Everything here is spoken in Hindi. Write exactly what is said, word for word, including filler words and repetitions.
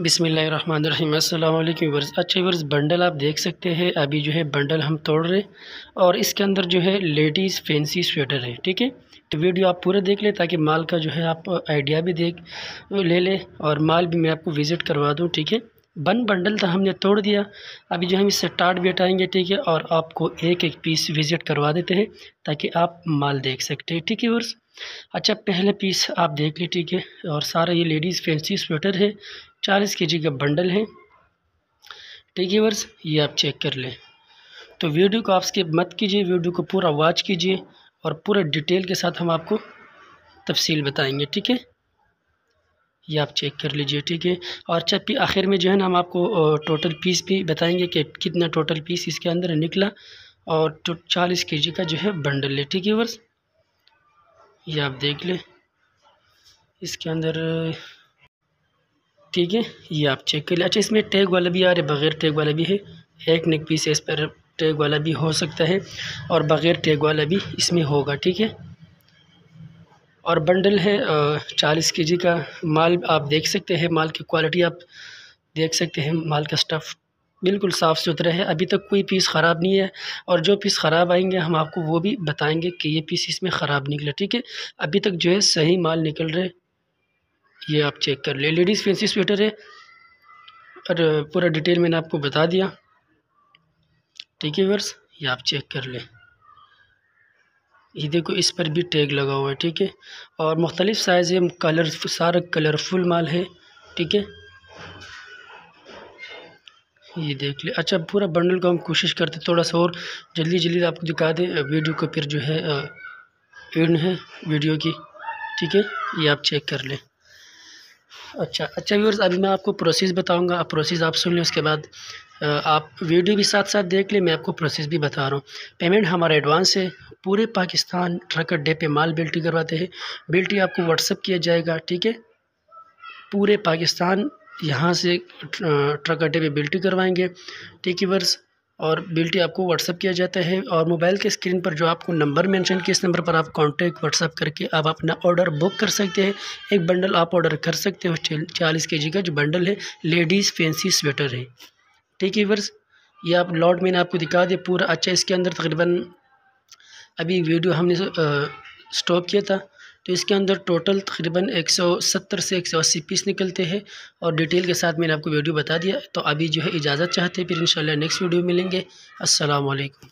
बिस्मिल्लाहिर्रहमानिर्रहीम। अस्सलाम वालेकुम व्यूअर्स। अच्छा व्यूअर्स, बंडल आप देख सकते हैं अभी जो है बंडल हम तोड़ रहे और इसके अंदर जो है लेडीज़ फैंसी स्वेटर है। ठीक है, तो वीडियो आप पूरा देख लें ताकि माल का जो है आप आइडिया भी देख ले लें और माल भी मैं आपको विज़िट करवा दूँ। ठीक है, बन बंडल तो हमने तोड़ दिया, अभी जो हम इससे टाट भी हटाएँगे। ठीक है, और आपको एक एक पीस विज़िट करवा देते हैं ताकि आप माल देख सकते हैं। ठीक है व्यूअर्स, अच्छा पहले पीस आप देख लें। ठीक है, और सारा ये लेडीज़ फैंसी स्वेटर है, चालीस के जी का बंडल है। ठीक है वर्स, ये आप चेक कर लें। तो वीडियो को आप स्किप मत कीजिए, वीडियो को पूरा वॉच कीजिए और पूरा डिटेल के साथ हम आपको तफसील बताएंगे। ठीक है, ये आप चेक कर लीजिए। ठीक है, और अच्छा पी आखिर में जो है ना हम आपको टोटल पीस भी बताएंगे कि कितना टोटल पीस इसके अंदर निकला और चालीस के जी का जो है बंडल है। ठीक है वर्स, ये आप देख लें इसके अंदर। ठीक है, ये आप चेक कर लें। अच्छा इसमें टैग वाला भी आ रहा है, बग़ैर टैग वाला भी है। एक नेक पीस है, इस पर टैग वाला भी हो सकता है और बग़ैर टैग वाला भी इसमें होगा। ठीक है, और बंडल है चालीस के जी का। माल आप देख सकते हैं, माल की क्वालिटी आप देख सकते हैं। माल का स्टफ़ बिल्कुल साफ़ सुथरा है, अभी तक कोई पीस ख़राब नहीं है। और जो पीस ख़राब आएंगे हम आपको वो भी बताएँगे कि ये पीस इसमें ख़राब निकला। ठीक है, अभी तक जो है सही माल निकल रहा है, ये आप चेक कर लें। लेडीज़ फैंसी स्वेटर है और पूरा डिटेल मैंने आपको बता दिया। ठीक है व्यूअर्स, ये आप चेक कर लें। ये देखो इस पर भी टैग लगा हुआ है। ठीक है, और मुख्तलिफ़ साइज़ है, कलर सारा कलरफुल माल है। ठीक है, ये देख ले। अच्छा पूरा बंडल को हम कोशिश करते थोड़ा सा और जल्दी जल्दी आपको दिखा दें, वीडियो को फिर जो है एंड है वीडियो की। ठीक है, ये आप चेक कर लें। अच्छा अच्छा व्यूअर्स, अभी मैं आपको प्रोसेस बताऊंगा, आप प्रोसेस आप सुन लें, उसके बाद आप वीडियो भी साथ साथ देख लें। मैं आपको प्रोसेस भी बता रहा हूँ। पेमेंट हमारा एडवांस है। पूरे पाकिस्तान ट्रक अड्डे पे माल बिल्टी करवाते हैं, बिल्टी आपको व्हाट्सअप किया जाएगा। ठीक है, पूरे पाकिस्तान यहाँ से ट्रक अड्डे पे बिल्टी करवाएंगे। ठीक है व्यूअर्स, और बिल्टी आपको व्हाट्सअप किया जाता है और मोबाइल के स्क्रीन पर जो आपको नंबर मेंशन किया, इस नंबर पर आप कांटेक्ट व्हाट्सअप करके आप अपना ऑर्डर बुक कर सकते हैं। एक बंडल आप ऑर्डर कर सकते हो, चालीस के जी का जो बंडल है लेडीज़ फैंसी स्वेटर है। ठीक है व्यूअर्स, ये आप लॉट मैंने आपको दिखा दिया पूरा। अच्छा इसके अंदर तकरीबन अभी वीडियो हमने स्टॉप किया था, तो इसके अंदर टोटल तकरीबन एक सौ सत्तर से एक सौ अस्सी पीस निकलते हैं और डिटेल के साथ मैंने आपको वीडियो बता दिया। तो अभी जो है इजाज़त चाहते हैं, फिर इंशाल्लाह नेक्स्ट वीडियो मिलेंगे। अस्सलाम वालेकुम।